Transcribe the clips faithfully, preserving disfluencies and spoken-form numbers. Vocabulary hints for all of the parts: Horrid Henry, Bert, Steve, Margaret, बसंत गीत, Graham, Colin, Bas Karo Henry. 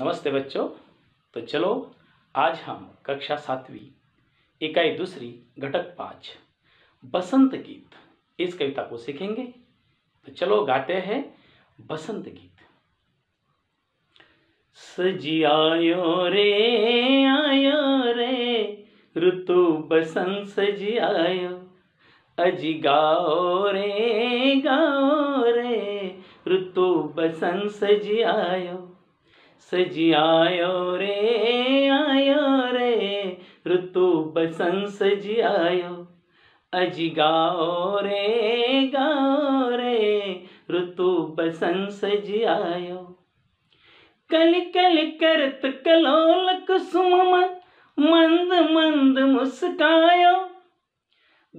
नमस्ते बच्चों। तो चलो आज हम कक्षा सातवीं इकाई दूसरी घटक पाँच बसंत गीत इस कविता को सीखेंगे। तो चलो गाते हैं बसंत गीत। सजी आयो रे आयो रे ऋतु बसंत सजी आयो, अजी गाओ रे गाओ रे ऋतु बसंत सजी आयो, सजी आयो रे आयो रे ऋतु बसंत सजी आयो, अजी गाओ रे गाओ रे ऋतु बसंत सजी आयो। कल कल करत कलोल कुसुम मंद मंद मुस्कायो,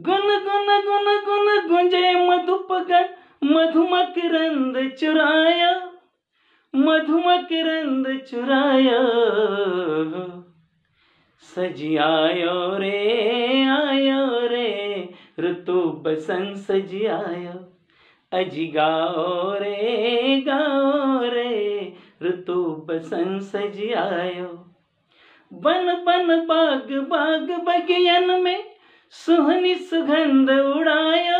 गुन गुन गुन गुन गुंजे मधुपगन मधुमकरंद चुरायो, मधुमकरंद चुरायो। सजी आयो रे आयो रे ऋतु बसंत सजी आयो, अजी गाओ रे गाओ रे ऋतु बसंत सजी आयो। बन बन बाग बाग बगियन में सुहनी सुगंध उड़ायो,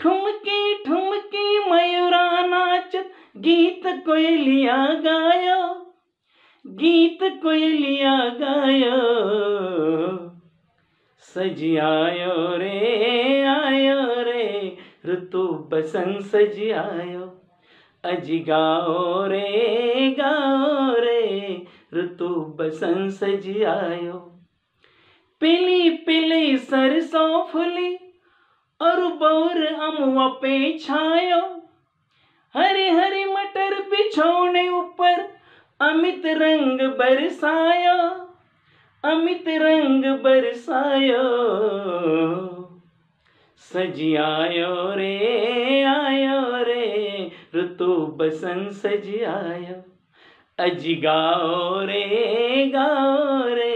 ठुमकी ठुमकी मयूरा नाचत गीत कोयलिया गायो, गीत कोयलिया गायो। सजी आयो रे आयो रे ऋतु बसंत सजी आयो, अजी गाओ रे गाओ रे ऋतु बसंत सजी आयो। पिली पिली सरसों फुली और बौर अमुआ पे छायो, हरे हरे मटर बिछौने ऊपर अमित रंग बरसायो, अमित रंग बरसायो। सजी आयो रे आयो रे ऋतु बसंत सजी आयो, अजी गाओ रे गाओ रे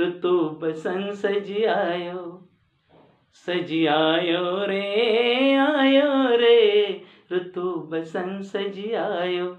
ऋतु बसंत सजी आयो। सजी आयो रे आयो रे ऋतु बसंत सजी आयो।